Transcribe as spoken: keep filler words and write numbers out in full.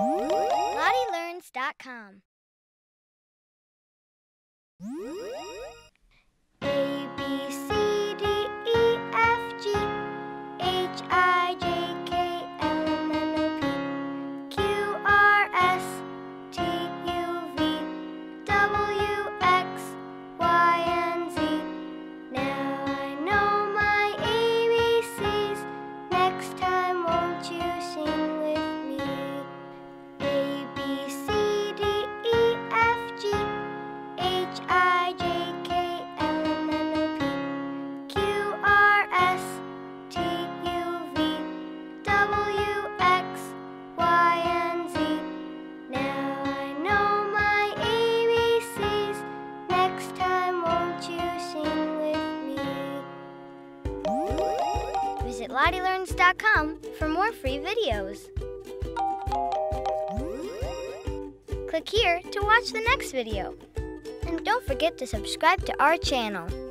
Lotty Learns dot com. A, B, C. Visit Lotty Learns dot com for more free videos. Click here to watch the next video. And don't forget to subscribe to our channel.